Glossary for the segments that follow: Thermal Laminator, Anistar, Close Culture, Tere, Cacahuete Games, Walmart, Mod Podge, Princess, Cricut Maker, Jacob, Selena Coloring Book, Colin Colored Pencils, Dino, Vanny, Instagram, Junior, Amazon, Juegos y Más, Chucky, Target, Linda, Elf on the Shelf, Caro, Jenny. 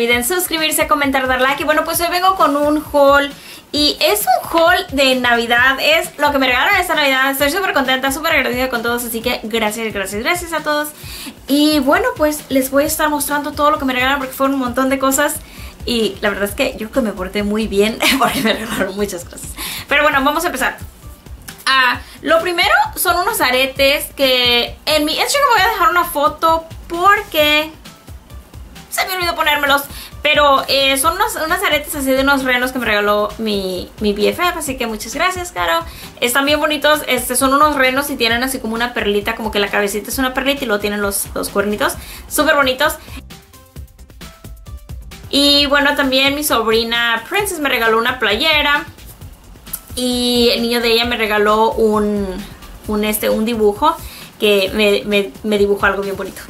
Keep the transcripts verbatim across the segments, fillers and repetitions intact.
olviden suscribirse, comentar, dar like. Y bueno, pues hoy vengo con un haul. Y es un haul de Navidad, es lo que me regalaron esta Navidad. Estoy súper contenta, súper agradecida con todos, así que gracias, gracias, gracias a todos. Y bueno, pues les voy a estar mostrando todo lo que me regalaron porque fueron un montón de cosas. Y la verdad es que yo que me porté muy bien porque me regalaron muchas cosas. Pero bueno, vamos a empezar. Ah, lo primero son unos aretes que en mi Instagram voy a dejar una foto porque se me olvidó ponérmelos. Pero eh, son unos, unas aretes así de unos renos que me regaló mi, mi B F F, así que muchas gracias, Caro. Están bien bonitos, este, son unos renos y tienen así como una perlita, como que la cabecita es una perlita y luego tienen los, los cuernitos, súper bonitos. Y bueno, también mi sobrina Princess me regaló una playera y el niño de ella me regaló un, un, este, un dibujo que me, me, me dibujó algo bien bonito.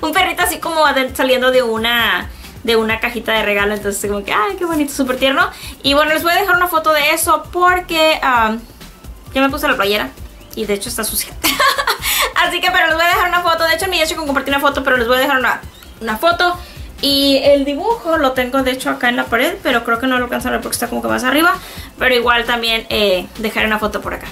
Un perrito así como saliendo de una... de una cajita de regalo, entonces como que ay, qué bonito, súper tierno. Y bueno, les voy a dejar una foto de eso porque um, yo me puse la playera y de hecho está sucia. Así que, pero les voy a dejar una foto. De hecho, en mi hecho compartí una foto, pero les voy a dejar una, una foto. Y el dibujo lo tengo de hecho acá en la pared, pero creo que no lo alcanzo a ver porque está como que más arriba. Pero igual también eh, dejaré una foto por acá.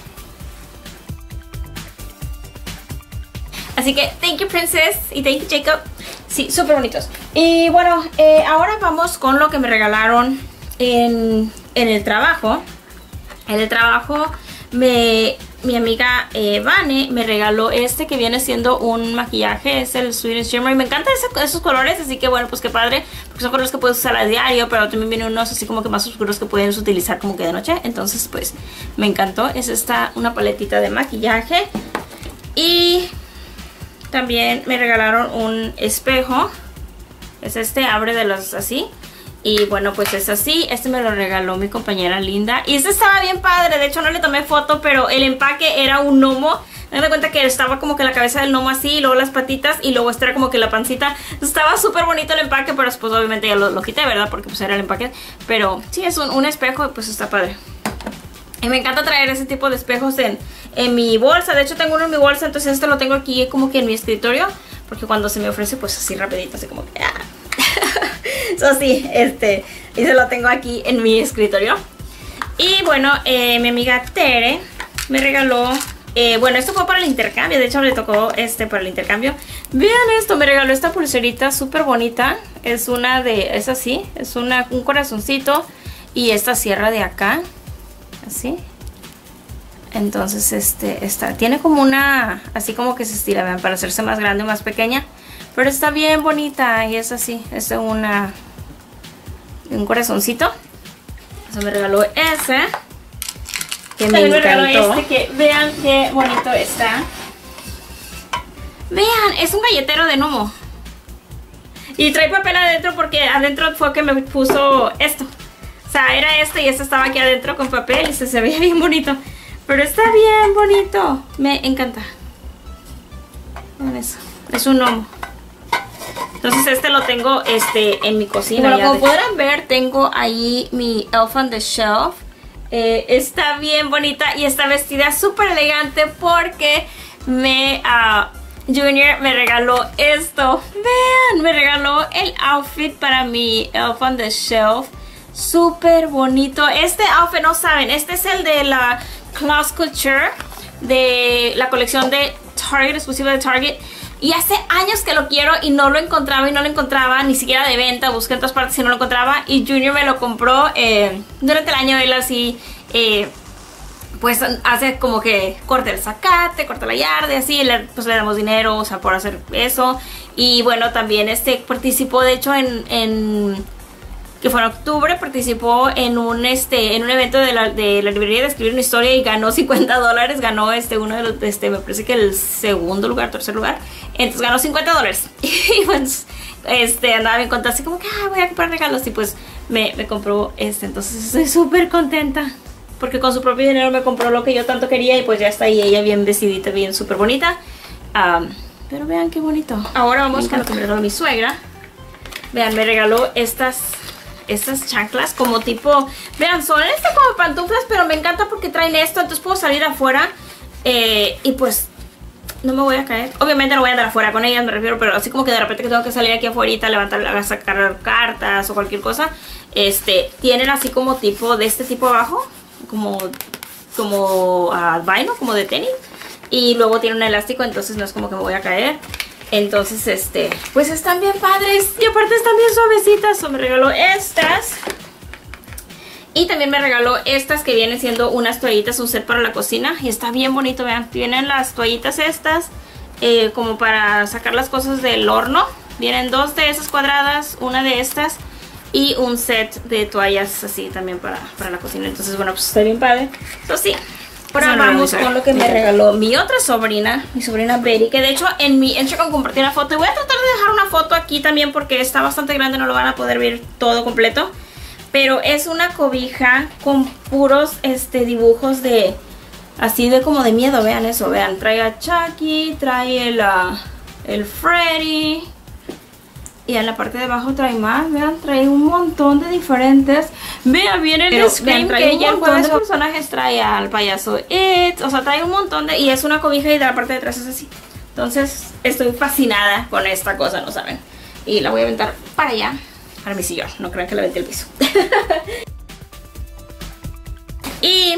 Así que, thank you Princess y thank you Jacob. Sí, súper bonitos. Y bueno, eh, ahora vamos con lo que me regalaron en, en el trabajo. En el trabajo, me, mi amiga eh, Vanny me regaló este que viene siendo un maquillaje. Es el Swedish Shimmer. Y me encantan ese, esos colores, así que bueno, pues qué padre. Porque son colores que puedes usar a diario, pero también vienen unos así como que más oscuros que puedes utilizar como que de noche. Entonces, pues, me encantó. Es esta, una paletita de maquillaje. Y... también me regalaron un espejo. Es este, abre de los así. Y bueno, pues es así. Este me lo regaló mi compañera Linda. Y este estaba bien padre. De hecho, no le tomé foto, pero el empaque era un gnomo. Me doy cuenta que estaba como que la cabeza del gnomo así, y luego las patitas, y luego esta era como que la pancita. Estaba súper bonito el empaque, pero después obviamente ya lo, lo quité, ¿verdad? Porque pues era el empaque. Pero sí, es un, un espejo, pues está padre. Y me encanta traer ese tipo de espejos en, en mi bolsa. De hecho, tengo uno en mi bolsa, entonces este lo tengo aquí como que en mi escritorio. Porque cuando se me ofrece, pues así rapidito, así como que... ¡ah! Eso sí, este... y se lo tengo aquí en mi escritorio. Y bueno, eh, mi amiga Tere me regaló... Eh, bueno, esto fue para el intercambio. De hecho, le tocó este para el intercambio. Vean esto, me regaló esta pulserita súper bonita. Es una de... es así, es una, un corazoncito. Y esta cierra de acá. Así. Entonces este está, tiene como una, así como que se estira, vean, para hacerse más grande o más pequeña, pero está bien bonita y es así, es de una, de un corazoncito. Eso me regaló ese que me encantó. También me regaló este que vean qué bonito está. Vean, es un galletero de gnomo y trae papel adentro porque adentro fue que me puso esto. O sea, era este y este estaba aquí adentro con papel y se, se veía bien bonito. Pero está bien bonito. Me encanta. Vean eso. Es un gnomo. Entonces este lo tengo este, en mi cocina. Bueno, como podrán ver, tengo ahí mi Elf on the Shelf. Eh, está bien bonita y está vestida súper elegante porque me... Uh, Junior me regaló esto. Vean, me regaló el outfit para mi Elf on the Shelf. Súper bonito. Este outfit, no saben, este es el de la Close Culture, de la colección de Target, exclusiva de Target. Y hace años que lo quiero y no lo encontraba y no lo encontraba, ni siquiera de venta. Busqué en todas partes y no lo encontraba. Y Junior me lo compró eh, durante el año. Él así, eh, pues hace como que corta el zacate, corta la yarda y así. Le, pues le damos dinero, o sea, por hacer eso. Y bueno, también este participó, de hecho, en... en que fue en octubre, participó en un este en un evento de la, de la librería de escribir una historia y ganó cincuenta dólares. Ganó este uno de los, este me parece que el segundo lugar, tercer lugar. Entonces ganó cincuenta dólares. Y pues este andaba bien contenta así como que ah, voy a comprar regalos. Y pues me, me compró este. Entonces estoy súper contenta porque con su propio dinero me compró lo que yo tanto quería. Y pues ya está ahí ella bien vestidita, bien súper bonita. Um, pero vean qué bonito. Ahora vamos con lo que me regaló mi suegra. Vean, me regaló estas estas chanclas como tipo, vean, son este como pantuflas, pero me encanta porque traen esto, entonces puedo salir afuera eh, y pues no me voy a caer. Obviamente no voy a andar afuera con ellas, me refiero, pero así como que de repente que tengo que salir aquí afuera, levantar, a sacar cartas o cualquier cosa. Este, tienen así como tipo de este tipo abajo, como, como uh, vaino, como de tenis. Y luego tiene un elástico, entonces no es como que me voy a caer. Entonces, este, pues están bien padres. Y aparte están bien suavecitas. So, me regaló estas. Y también me regaló estas que vienen siendo unas toallitas, un set para la cocina. Y está bien bonito, vean. Tienen las toallitas estas, eh, como para sacar las cosas del horno. Vienen dos de esas cuadradas, una de estas. Y un set de toallas así también para, para la cocina. Entonces, bueno, pues está bien padre. Eso sí. Ahora vamos con lo que me regaló mi otra sobrina, mi sobrina Betty, que de hecho en mi Instagram compartí una foto. Y voy a tratar de dejar una foto aquí también porque está bastante grande, no lo van a poder ver todo completo. Pero es una cobija con puros este, dibujos de, así de como de miedo, vean eso, vean. Trae a Chucky, trae el, uh, el Freddy. Y en la parte de abajo trae más, vean, trae un montón de diferentes. Vean, viene el Scream, que ella juega esos personajes, trae al payaso It, o sea, trae un montón de... Y es una cobija y de la parte de atrás es así. Entonces, estoy fascinada con esta cosa, ¿no saben? Y la voy a aventar para allá, para mi sillón. No crean que la aventé al piso. Y...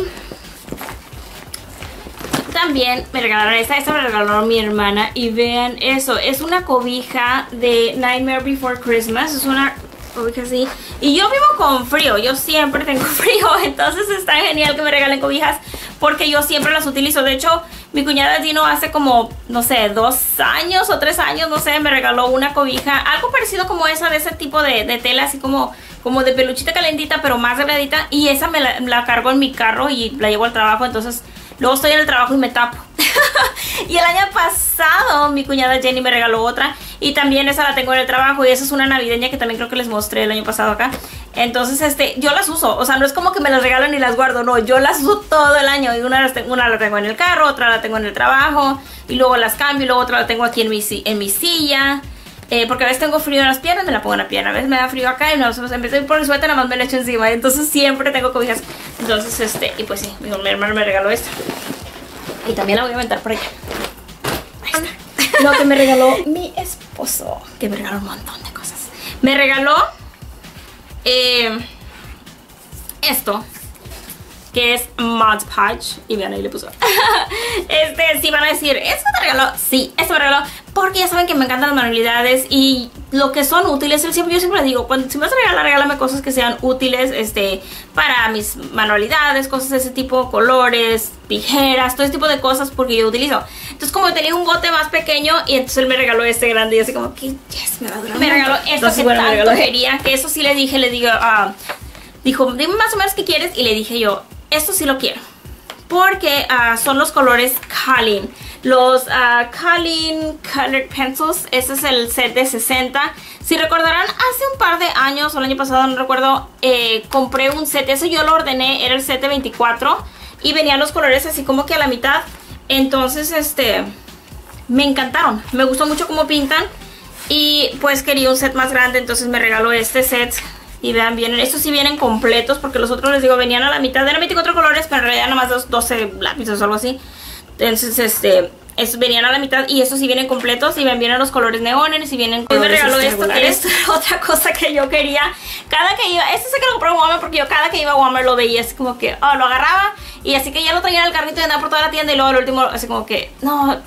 también me regalaron esta, esta me regaló mi hermana y vean eso, es una cobija de Nightmare Before Christmas, es una cobija así y yo vivo con frío, yo siempre tengo frío, entonces está genial que me regalen cobijas porque yo siempre las utilizo. De hecho, mi cuñada Dino hace como, no sé, dos años o tres años, no sé, me regaló una cobija, algo parecido como esa, de ese tipo de, de tela, así como, como de peluchita calentita, pero más delgadita, y esa me la, la cargo en mi carro y la llevo al trabajo, entonces... Luego estoy en el trabajo y me tapo. Y el año pasado mi cuñada Jenny me regaló otra. Y también esa la tengo en el trabajo. Y esa es una navideña que también creo que les mostré el año pasado acá. Entonces este, yo las uso. O sea, no es como que me las regalan y las guardo. No, yo las uso todo el año. Y una, una la tengo en el carro, otra la tengo en el trabajo. Y luego las cambio. Y luego otra la tengo aquí en mi, en mi silla. Eh, porque a veces tengo frío en las piernas, me la pongo en la pierna. A veces me da frío acá y no, en vez de poner suéter, nada más me la echo encima. Entonces siempre tengo cobijas. Entonces, este, y pues sí, mi hermano me regaló esta. Y también la voy a aventar por allá. Ahí está. Lo que me regaló mi esposo. Que me regaló un montón de cosas. Me regaló eh, esto. Que es Mod Podge. Y vean, ahí le puso. Este, sí van a decir, ¿esto te regaló? Sí, esto me regaló. Porque ya saben que me encantan las manualidades y lo que son útiles. Yo siempre, yo siempre les digo, cuando, si me vas a regalar, regálame cosas que sean útiles este, para mis manualidades, cosas de ese tipo, colores, tijeras, todo ese tipo de cosas porque yo utilizo. Entonces como tenía un bote más pequeño y entonces él me regaló este grande y así como que yes, me va a durar. Me regaló esto entonces, que bueno, tanto regaló. Quería, que eso sí le dije, le digo, uh, dijo, dime más o menos qué quieres y le dije yo, esto sí lo quiero. Porque uh, son los colores Colin. Los uh, Colin Colored Pencils. Este es el set de sesenta. Si recordarán, hace un par de años o el año pasado, no recuerdo, eh, compré un set. Eso yo lo ordené, era el set de veinticuatro. Y venían los colores así como que a la mitad. Entonces, este, me encantaron. Me gustó mucho cómo pintan. Y pues quería un set más grande, entonces me regaló este set. Y vean, vienen, estos sí vienen completos porque los otros, les digo, venían a la mitad, eran veinticuatro colores, pero en realidad nomás dos, doce lápices o algo así. Entonces, este, estos venían a la mitad y estos sí vienen completos. Y vean, vienen los colores neones y vienen colores. Hoy me regaló esto, que es otra cosa que yo quería. Cada que iba, este sé que lo compré en Walmart porque yo cada que iba a Walmart lo veía así como que, oh, lo agarraba. Y así que ya lo traía en el carrito y andaba por toda la tienda y luego al último así como que, no,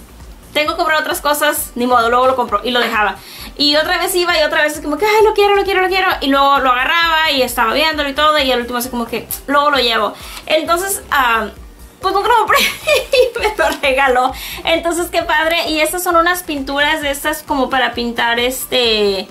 tengo que comprar otras cosas, ni modo, luego lo compro y lo dejaba. Y otra vez iba y otra vez como que, ay, lo quiero, lo quiero, lo quiero. Y luego lo agarraba y estaba viéndolo y todo. Y al último así como que, luego lo llevo. Entonces, um, pues nunca lo compré y me lo regaló. Entonces, qué padre. Y estas son unas pinturas de estas como para pintar este...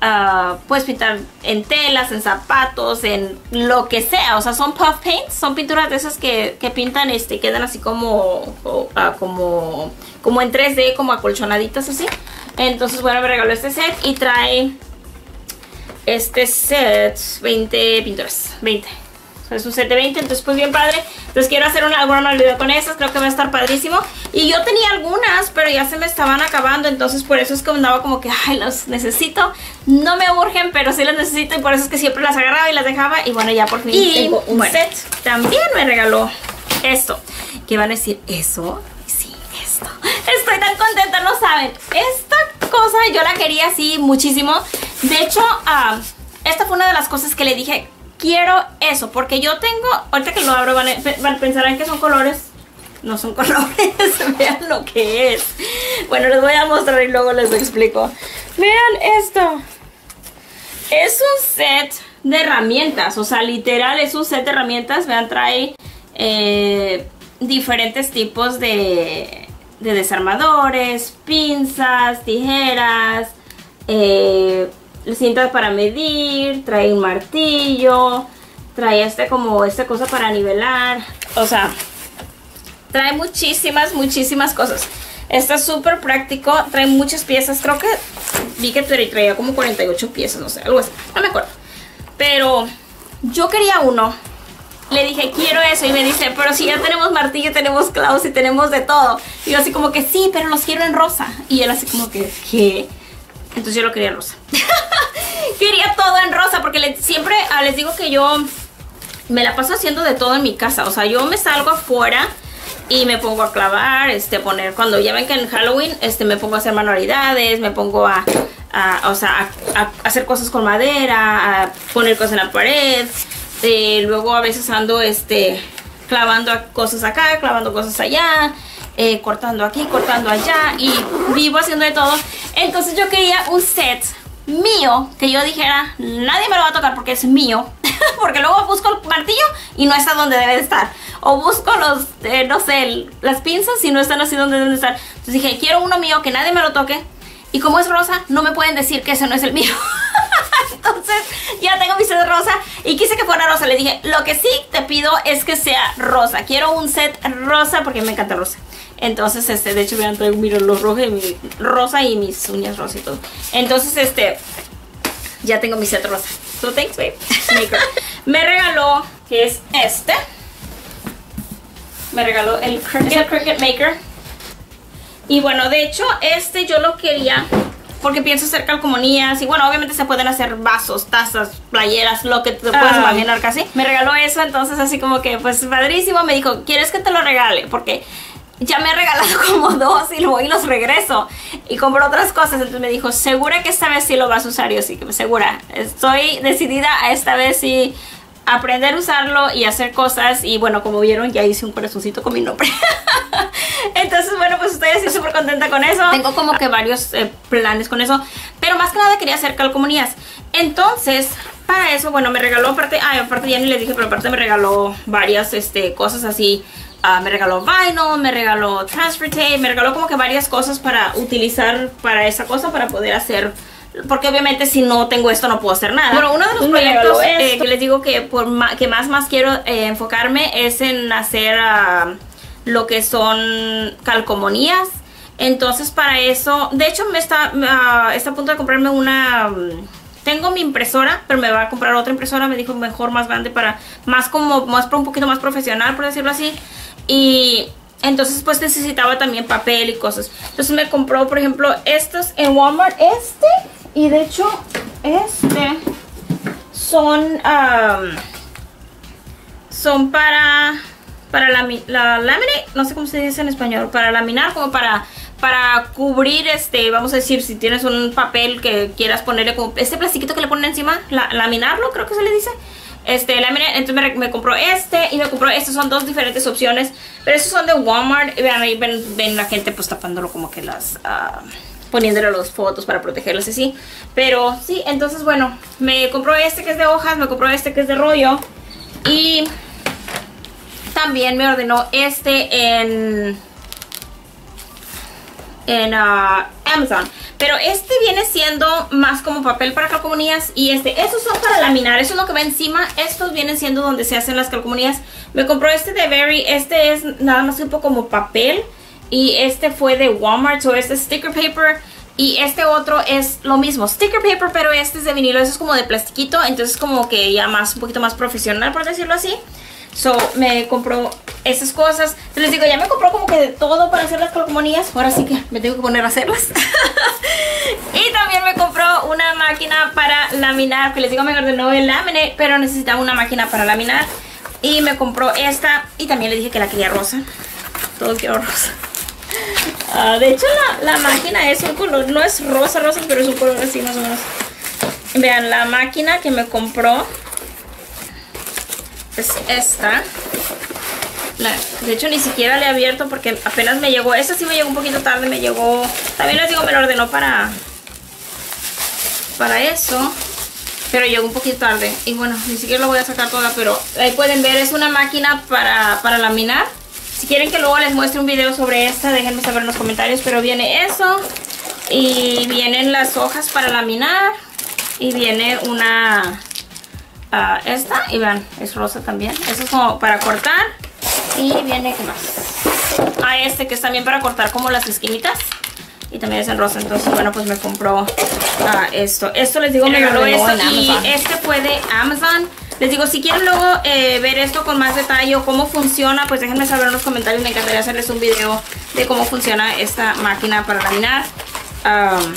Uh, puedes pintar en telas, en zapatos, en lo que sea. O sea, son puff paints, son pinturas de esas que, que pintan, este, quedan así como, oh, ah, como, como en tres D, como acolchonaditas así. Entonces, bueno, me regaló este set y trae este set veinte pinturas, veinte. O sea, es un set de veinte, entonces pues bien padre. Les quiero hacer una, alguna manualidad con estas, creo que va a estar padrísimo. Y yo tenía algunas, pero ya se me estaban acabando. Entonces por eso es que andaba como que, ay, los necesito. No me urgen, pero sí las necesito. Y por eso es que siempre las agarraba y las dejaba. Y bueno, ya por fin y tengo un bueno. set. También me regaló esto. ¿Qué van a decir? ¿Eso? Sí, esto. Estoy estoy tan contenta, no saben. Esta cosa yo la quería así muchísimo. De hecho, uh, esta fue una de las cosas que le dije, quiero eso, porque yo tengo, ahorita que lo abro van a, van a pensarán que son colores. No son colores, vean lo que es. Bueno, les voy a mostrar y luego les explico. Vean esto. Es un set de herramientas, o sea, literal es un set de herramientas. Vean, trae eh, diferentes tipos de, de desarmadores, pinzas, tijeras, eh, cintas para medir, trae un martillo, trae este como esta cosa para nivelar, o sea... Trae muchísimas, muchísimas cosas. Está súper práctico. Trae muchas piezas. Creo que vi que traía como cuarenta y ocho piezas. No sé, algo así. No me acuerdo. Pero yo quería uno. Le dije, quiero eso. Y me dice, pero si ya tenemos martillo, tenemos clavos y tenemos de todo. Y yo así como que, sí, pero los quiero en rosa. Y él así como que, ¿qué? Entonces yo lo quería en rosa. Quería todo en rosa porque le, siempre ah, les digo que yo me la paso haciendo de todo en mi casa. O sea, yo me salgo afuera y me pongo a clavar, este, poner, cuando ya ven que en Halloween, este, me pongo a hacer manualidades, me pongo a, a o sea, a, a hacer cosas con madera, a poner cosas en la pared, eh, luego a veces ando, este, clavando cosas acá, clavando cosas allá, eh, cortando aquí, cortando allá, y vivo haciendo de todo. Entonces yo quería un set mío, que yo dijera, nadie me lo va a tocar porque es mío. Porque luego busco el martillo y no está donde debe de estar. O busco los, eh, no sé, las pinzas y no están así donde deben de estar. Entonces dije, quiero uno mío que nadie me lo toque. Y como es rosa, no me pueden decir que ese no es el mío. Entonces ya tengo mi set de rosa y quise que fuera rosa. Le dije, lo que sí te pido es que sea rosa. Quiero un set rosa porque me encanta rosa. Entonces, este, de hecho, vean, traigo mi reloj rojo y mi rosa y mis uñas rosas y todo. Entonces, este... ya tengo mi set rosa. So thanks, babe. Me regaló, que es este. Me regaló el Cricut, Cricut Maker. Y bueno, de hecho, este yo lo quería porque pienso hacer calcomanías. Y bueno, obviamente se pueden hacer vasos, tazas, playeras, lo que te puedas imaginar casi. Me regaló eso, entonces así como que, pues, padrísimo. Me dijo, ¿quieres que te lo regale? Porque... ya me he regalado como dos y luego los regreso y compro otras cosas. Entonces me dijo, segura que esta vez sí lo vas a usar. Yo sí, que segura, estoy decidida a esta vez sí aprender a usarlo y hacer cosas. Y bueno, como vieron, ya hice un corazoncito con mi nombre. Entonces bueno, pues estoy así súper contenta con eso. Tengo como que varios eh, planes con eso, pero más que nada quería hacer calcomanías. Entonces para eso, bueno, me regaló aparte, ay, aparte ya ni les dije, pero aparte me regaló varias este, cosas así. Uh, me regaló vinyl, me regaló transfer tape, me regaló como que varias cosas para utilizar para esa cosa, para poder hacer, porque obviamente si no tengo esto no puedo hacer nada. Bueno, uno de los proyectos eh, que les digo que, por ma que más más quiero eh, enfocarme es en hacer uh, lo que son calcomanías. Entonces para eso, de hecho me está, uh, está a punto de comprarme una... Um, tengo mi impresora, pero me va a comprar otra impresora. Me dijo mejor, más grande, para más como, más para un poquito más profesional, por decirlo así. Y entonces pues necesitaba también papel y cosas. Entonces me compró, por ejemplo, estos en Walmart. Este, y de hecho este son um, son para para la, la laminate, no sé cómo se dice en español, para laminar, como para... para cubrir, este, vamos a decir, si tienes un papel que quieras ponerle como este plastiquito que le ponen encima, la, laminarlo, creo que se le dice. Este, laminar, entonces me, me compró este y me compró estos. Son dos diferentes opciones, pero estos son de Walmart. Vean, ahí ven, ven la gente pues tapándolo como que las, uh, poniéndole las fotos para protegerlas y así. Pero sí, entonces bueno, me compró este que es de hojas, me compró este que es de rollo. Y también me ordenó este en... en uh, Amazon, pero este viene siendo más como papel para calcomanías y este, estos son para laminar, eso es lo que va encima. Estos vienen siendo donde se hacen las calcomanías. Me compró este de Berry, este es nada más tipo como papel y este fue de Walmart, o so este es sticker paper y este otro es lo mismo, sticker paper, pero este es de vinilo, eso es como de plastiquito, entonces como que ya más, un poquito más profesional, por decirlo así. So, me compró esas cosas. Les digo, ya me compró como que de todo para hacer las calcomanías. Ahora sí que me tengo que poner a hacerlas. Y también me compró una máquina para laminar, que les digo, me ordenó el laminate, pero necesitaba una máquina para laminar. Y me compró esta. Y también le dije que la quería rosa. Todo quiero rosa. Uh, de hecho la, la máquina es un color, no es rosa rosa, pero es un color así más o menos. Vean, la máquina que me compró es esta. La, de hecho ni siquiera le he abierto porque apenas me llegó. Esta sí me llegó un poquito tarde, me llegó... También les digo, me lo ordenó para... Para eso. Pero llegó un poquito tarde. Y bueno, ni siquiera lo voy a sacar toda, pero ahí pueden ver, es una máquina para, para laminar. Si quieren que luego les muestre un video sobre esta, déjenme saber en los comentarios. Pero viene eso. Y vienen las hojas para laminar. Y viene una... Uh, esta. Y vean, es rosa también. Eso es como para cortar. Y viene, ¿qué más? Ah, este que es también para cortar como las esquinitas. Y también es en rosa. Entonces, bueno, pues me compró uh, esto. Esto les digo, me regaló esto. Y este fue de Amazon. Les digo, si quieren luego eh, ver esto con más detalle o cómo funciona, pues déjenme saber en los comentarios. Me encantaría hacerles un video de cómo funciona esta máquina para laminar. Um,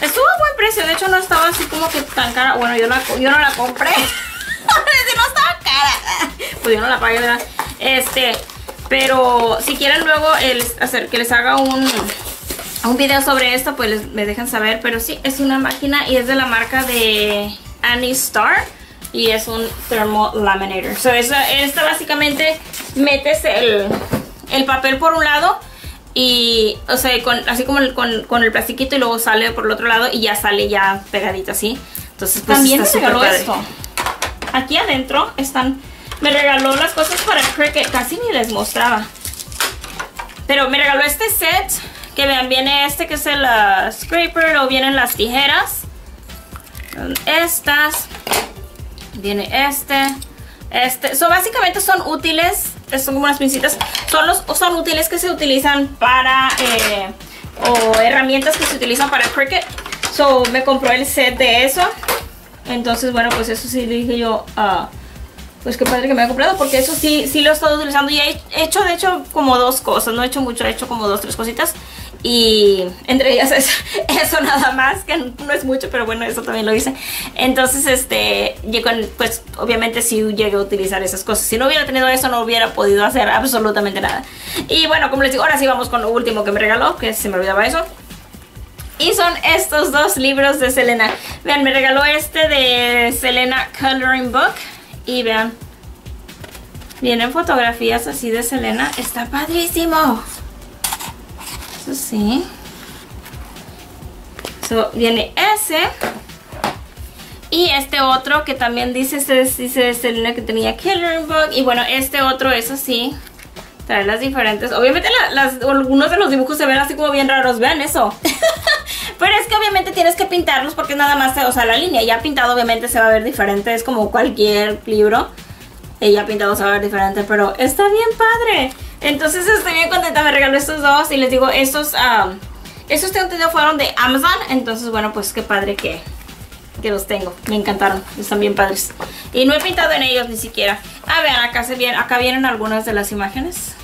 estuvo a buen precio. De hecho, no estaba así como que tan cara. Bueno, yo, la, yo no la compré. No estaba cara. Pues yo no la pagué, ¿verdad? Este, pero si quieren luego el, hacer que les haga un, un video sobre esto, pues les, me dejan saber. Pero sí, es una máquina y es de la marca de Anistar. Y es un Thermal Laminator. So, esta, esta básicamente metes el, el papel por un lado. Y, o sea, con, así como el, con, con el plastiquito y luego sale por el otro lado. Y ya sale ya pegadito así. Entonces, pues, también me regaló esto. Aquí adentro están... Me regaló las cosas para Cricut. Casi ni les mostraba. Pero me regaló este set. Que vean, viene este que es el uh, scraper. Luego vienen las tijeras. Estas. Viene este. Este. So, básicamente son útiles. Son como unas pincitas. Son, los, son útiles que se utilizan para... Eh, o herramientas que se utilizan para Cricut. So, me compró el set de eso. Entonces, bueno, pues eso sí dije yo... Uh, Pues qué padre que me ha comprado, porque eso sí, sí lo he estado utilizando. Y he hecho, de hecho, como dos cosas. No he hecho mucho, he hecho como dos, tres cositas. Y entre ellas es eso nada más, que no es mucho, pero bueno, eso también lo hice. Entonces, este, pues obviamente sí llegué a utilizar esas cosas. Si no hubiera tenido eso, no hubiera podido hacer absolutamente nada. Y bueno, como les digo, ahora sí vamos con lo último que me regaló, que se me olvidaba eso. Y son estos dos libros de Selena. Vean, me regaló este de Selena Coloring Book. Y vean, vienen fotografías así de Selena. Está padrísimo. Eso sí. So, viene ese. Y este otro que también dice, dice Selena que tenía Coloring Book. Y bueno, este otro es así. Trae las diferentes. Obviamente la, las, algunos de los dibujos se ven así como bien raros. Vean eso. Pero es que obviamente tienes que pintarlos porque nada más, o sea, la línea ya pintado obviamente se va a ver diferente. Es como cualquier libro, ya pintado se va a ver diferente, pero está bien padre. Entonces estoy bien contenta, me regaló estos dos. Y les digo, estos, um, estos que ustedes fueron de Amazon. Entonces, bueno, pues qué padre que, que los tengo. Me encantaron, están bien padres. Y no he pintado en ellos ni siquiera. Ah, vean, acá, se vienen, acá vienen algunas de las imágenes.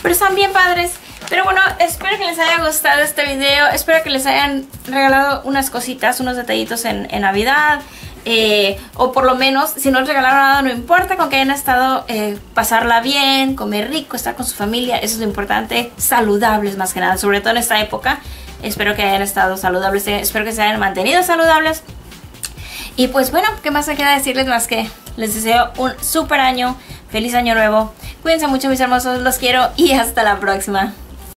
Pero están bien padres. Pero bueno, espero que les haya gustado este video. Espero que les hayan regalado unas cositas, unos detallitos en, en Navidad. Eh, o por lo menos, si no les regalaron nada, no importa. Con que hayan estado, eh, pasarla bien, comer rico, estar con su familia. Eso es lo importante. Saludables más que nada, sobre todo en esta época. Espero que hayan estado saludables. Espero que se hayan mantenido saludables. Y pues bueno, ¿qué más me queda decirles más que les deseo un súper año? Feliz año nuevo. Cuídense mucho, mis hermosos. Los quiero y hasta la próxima.